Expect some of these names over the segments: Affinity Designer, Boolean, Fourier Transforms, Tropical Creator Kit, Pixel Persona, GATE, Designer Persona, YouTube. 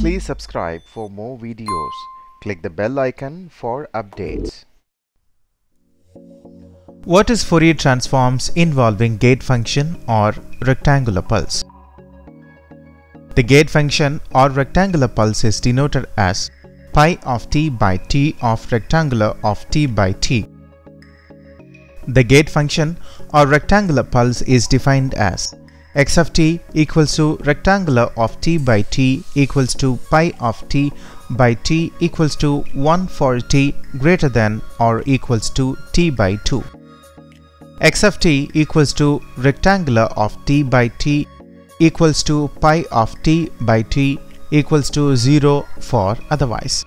Please subscribe for more videos. Click the bell icon for updates. What is Fourier transforms involving gate function or rectangular pulse? The gate function or rectangular pulse is denoted as pi of t by t of rectangular of t by t. The gate function or rectangular pulse is defined as x of t equals to rectangular of t by t equals to pi of t by t equals to 1 for t greater than or equals to t by 2. X of t equals to rectangular of t by t equals to pi of t by t equals to 0 for otherwise.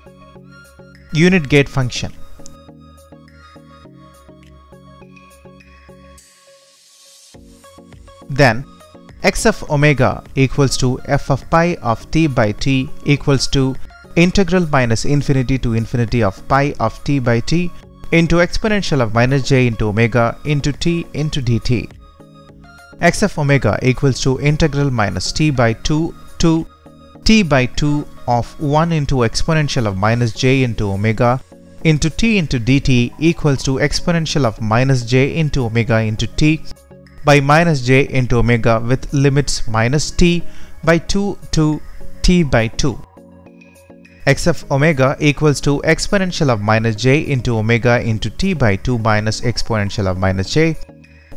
Unit gate function. Then x of omega equals to f of pi of t by t equals to integral minus infinity to infinity of pi of t by t into exponential of minus j into omega into t into dt. X of omega equals to integral minus t by 2 to t by 2 of 1 into exponential of minus j into omega into t into dt equals to exponential of minus j into omega into t by minus j into omega with limits minus t by 2 to t by 2. X of omega equals to exponential of minus j into omega into t by 2 minus exponential of minus j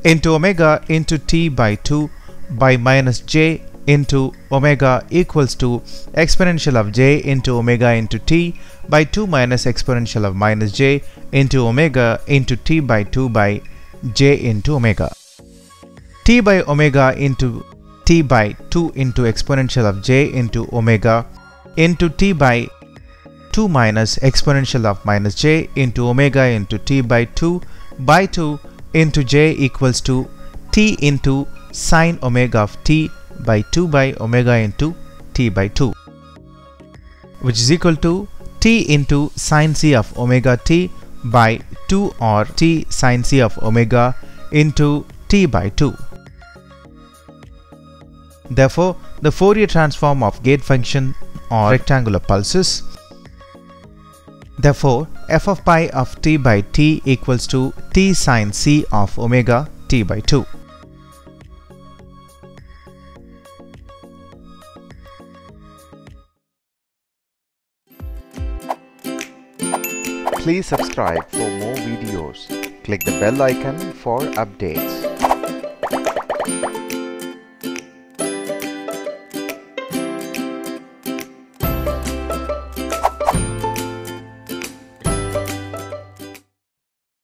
into omega into t by 2 by minus j into omega equals to exponential of j into omega into t by 2 minus exponential of minus j into omega into t by 2 by j into omega. T by omega into t by 2 into exponential of j into omega into t by 2 minus exponential of minus j into omega into t by 2 into j equals to t into sine omega of t by 2 by omega into t by 2, which is equal to t into sine c of omega t by 2 or t sine c of omega into t by 2. Therefore, the Fourier transform of gate function or rectangular pulses. Therefore, f of pi of t by t equals to t sine c of omega t by 2. Please subscribe for more videos. Click the bell icon for updates.